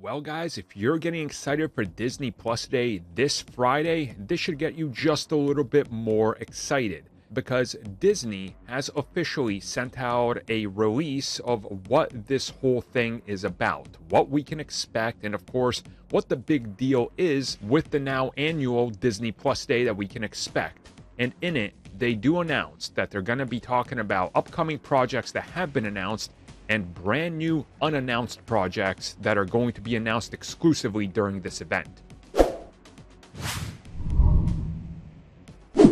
Well guys, if you're getting excited for Disney Plus Day this Friday, this should get you just a little bit more excited, because Disney has officially sent out a release of what this whole thing is about, what we can expect, and of course, what the big deal is with the now annual Disney Plus Day that we can expect. And in it, they do announce that they're going to be talking about upcoming projects that have been announced and brand new unannounced projects that are going to be announced exclusively during this event.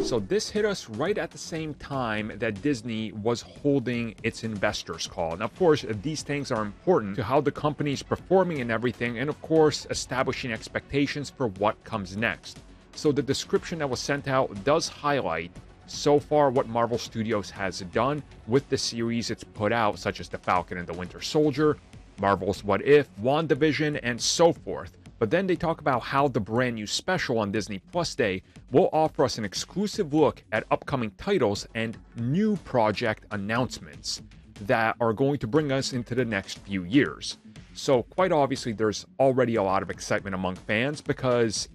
So this hit us right at the same time that Disney was holding its investors call. Now, of course, these things are important to how the company's performing and everything, and of course, establishing expectations for what comes next. So the description that was sent out does highlight so far what Marvel Studios has done with the series it's put out, such as The Falcon and the Winter Soldier, Marvel's What If, WandaVision, and so forth. But then they talk about how the brand new special on Disney Plus Day will offer us an exclusive look at upcoming titles and new project announcements that are going to bring us into the next few years. So quite obviously, there's already a lot of excitement among fans because,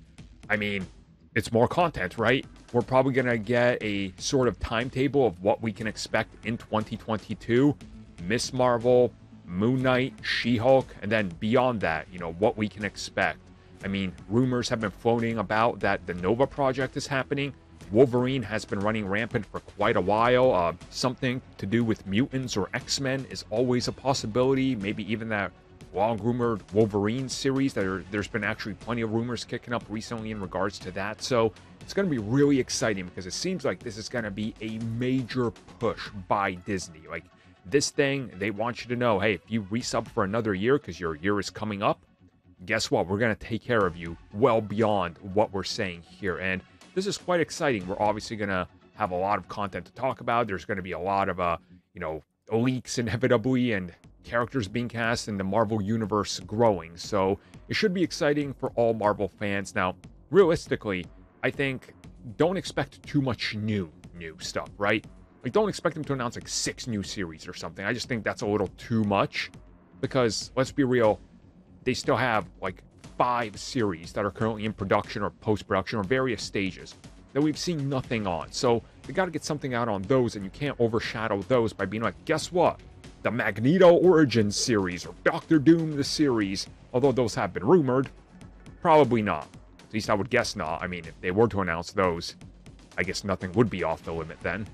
I mean, it's more content, right? We're probably going to get a sort of timetable of what we can expect in 2022. Miss Marvel, Moon Knight, She-Hulk, and then beyond that, you know, what we can expect. I mean, rumors have been floating about that the Nova project is happening. Wolverine has been running rampant for quite a while. Something to do with mutants or X-Men is always a possibility. Maybe even that long-rumored Wolverine series. There's been actually plenty of rumors kicking up recently in regards to that. So it's going to be really exciting because it seems like this is going to be a major push by Disney. Like, this thing, they want you to know, hey, if you resub for another year because your year is coming up, guess what? We're going to take care of you well beyond what we're saying here. And this is quite exciting. We're obviously going to have a lot of content to talk about. There's going to be a lot of, you know, leaks inevitably and characters being cast and the Marvel universe growing. So it should be exciting for all Marvel fans. Now, realistically, I think don't expect too much new stuff, right? Like, don't expect them to announce like 6 new series or something. I just think that's a little too much because, let's be real, they still have like 5 series that are currently in production or post-production or various stages that we've seen nothing on. So they got to get something out on those, and you can't overshadow those by being like, guess what? The Magneto Origins series or Doctor Doom the series, although those have been rumored, probably not. At least I would guess not. I mean, if they were to announce those, I guess nothing would be off the limit then.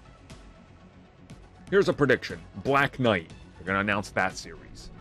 Here's a prediction. Black Knight. They're going to announce that series.